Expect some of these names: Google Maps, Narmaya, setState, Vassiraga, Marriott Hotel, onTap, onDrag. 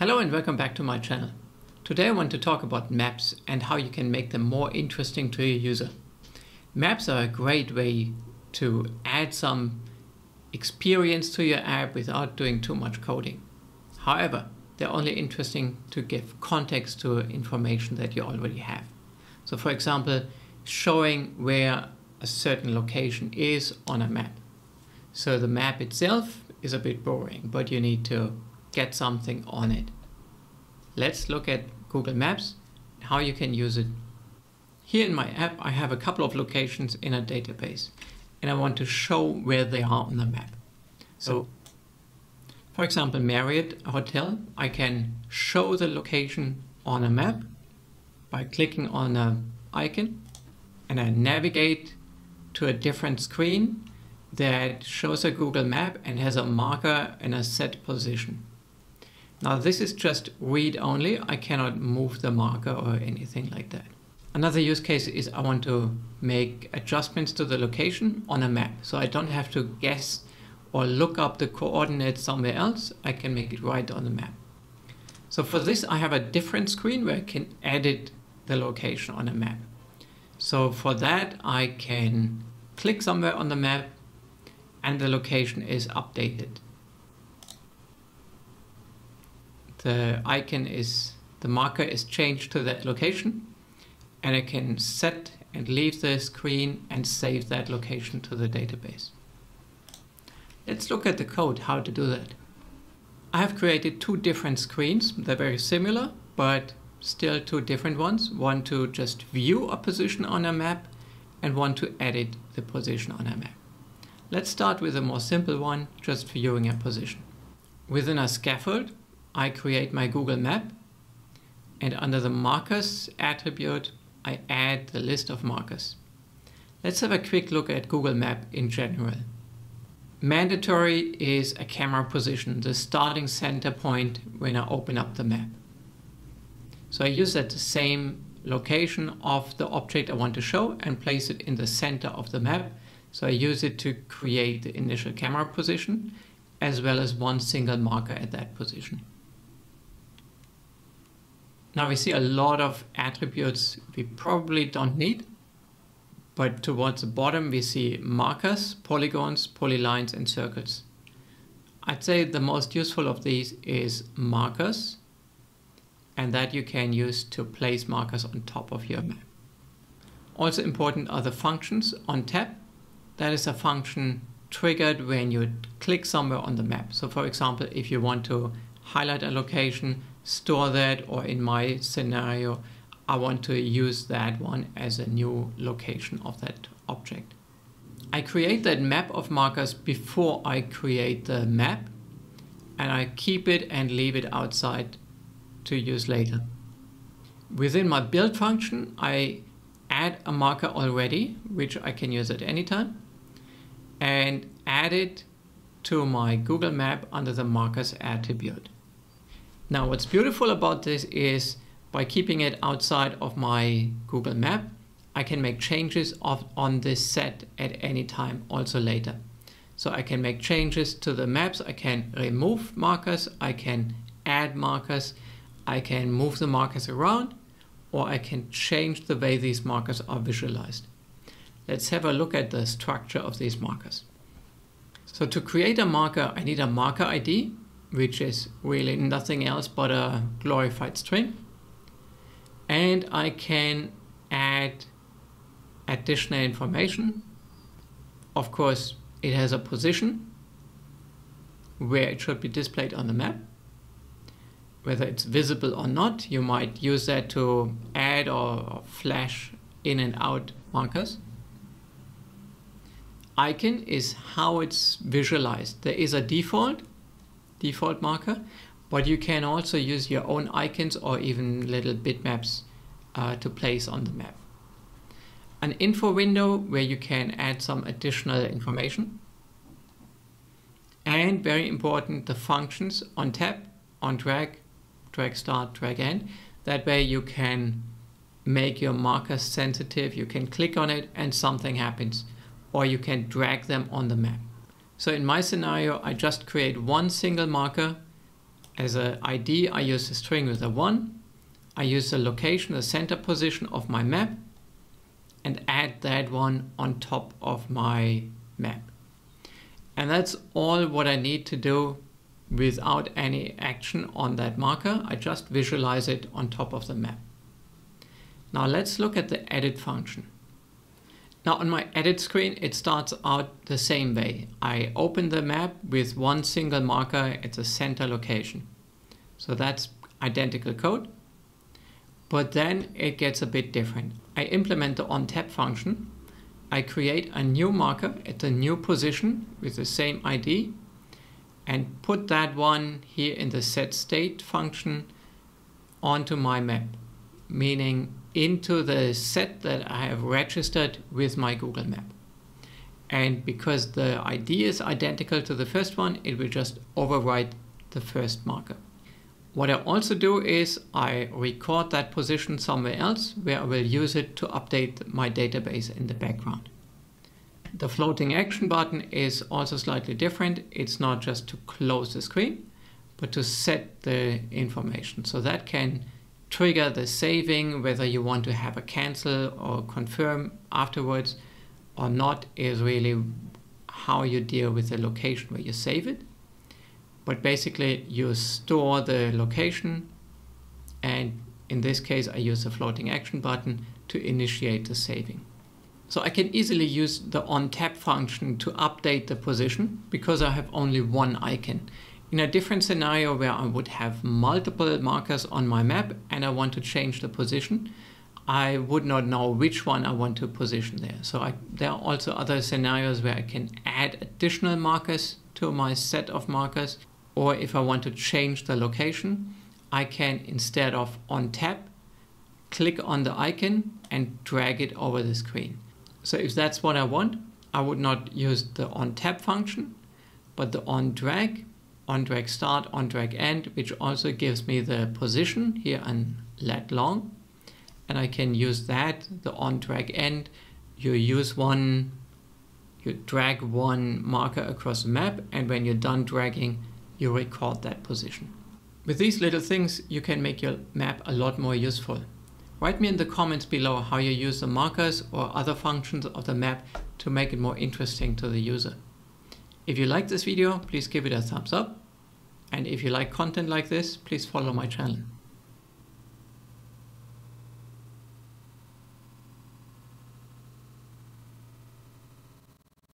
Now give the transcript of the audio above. Hello and welcome back to my channel. Today I want to talk about maps and how you can make them more interesting to your user. Maps are a great way to add some experience to your app without doing too much coding. However, they're only interesting to give context to information that you already have. So for example, showing where a certain location is on a map. So the map itself is a bit boring, but you need to get something on it. Let's look at Google Maps, how you can use it. Here in my app, I have a couple of locations in a database, and I want to show where they are on the map. So, for example, Marriott Hotel, I can show the location on a map by clicking on an icon, and I navigate to a different screen that shows a Google Map and has a marker and a set position. Now this is just read only. I cannot move the marker or anything like that. Another use case is I want to make adjustments to the location on a map. So I don't have to guess or look up the coordinates somewhere else. I can make it right on the map. So for this, I have a different screen where I can edit the location on a map. So for that, I can click somewhere on the map and the location is updated. The marker is changed to that location, and I can set and leave the screen and save that location to the database. Let's look at the code, how to do that. I have created two different screens. They're very similar, but still two different ones. One to just view a position on a map and one to edit the position on a map. Let's start with a more simple one, just viewing a position. Within a scaffold, I create my Google Map, and under the markers attribute, I add the list of markers. Let's have a quick look at Google Map in general. Mandatory is a camera position, the starting center point when I open up the map. So I use that same location of the object I want to show and place it in the center of the map. So I use it to create the initial camera position as well as one single marker at that position. Now we see a lot of attributes we probably don't need, but towards the bottom we see markers, polygons, polylines and circles. I'd say the most useful of these is markers, and that you can use to place markers on top of your map. Also important are the functions on tap. That is a function triggered when you click somewhere on the map. So for example, if you want to highlight a location, store that, or in my scenario, I want to use that one as a new location of that object. I create that map of markers before I create the map, and I keep it and leave it outside to use later. Within my build function, I add a marker already, which I can use at any time, and add it to my Google Map under the markers attribute. Now what's beautiful about this is by keeping it outside of my Google Map, I can make changes on this set at any time, also later. So I can make changes to the maps, I can remove markers, I can add markers, I can move the markers around, or I can change the way these markers are visualized. Let's have a look at the structure of these markers. So to create a marker, I need a marker ID, which is really nothing else but a glorified string. And I can add additional information. Of course, it has a position where it should be displayed on the map. Whether it's visible or not, you might use that to add or flash in and out markers. Icon is how it's visualized. There is a default marker, but you can also use your own icons or even little bitmaps to place on the map. An info window where you can add some additional information. And very important, the functions on tap, on drag, drag start, drag end. That way you can make your marker sensitive. You can click on it and something happens, or you can drag them on the map. So in my scenario, I just create one single marker As an ID, I use the string with a 1. I use the location, the center position of my map, and add that one on top of my map. And that's all what I need to do without any action on that marker. I just visualize it on top of the map. Now let's look at the edit function. Now on my edit screen, it starts out the same way. I open the map with one single marker at the center location. So that's identical code. But then it gets a bit different. I implement the onTap function. I create a new marker at a new position with the same ID and put that one here in the setState function onto my map, meaning into the set that I have registered with my Google Map. And because the ID is identical to the first one, it will just overwrite the first marker. What I also do is I record that position somewhere else where I will use it to update my database in the background. The floating action button is also slightly different. It's not just to close the screen, but to set the information. So that can trigger the saving, whether you want to have a cancel or confirm afterwards or not is really how you deal with the location where you save it. But basically you store the location, and in this case I use the floating action button to initiate the saving. So I can easily use the onTap function to update the position because I have only one icon. In a different scenario where I would have multiple markers on my map and I want to change the position, I would not know which one I want to position there. So there are also other scenarios where I can add additional markers to my set of markers, or if I want to change the location, I can, instead of onTap, click on the icon and drag it over the screen. So if that's what I want, I would not use the onTap function, but the onDrag, onDrag start, onDrag end, which also gives me the position here and lat long. And I can use that, the onDrag end. You drag one marker across the map, and when you're done dragging, you record that position. With these little things, you can make your map a lot more useful. Write me in the comments below how you use the markers or other functions of the map to make it more interesting to the user. If you like this video, please give it a thumbs up. And if you like content like this, please follow my channel.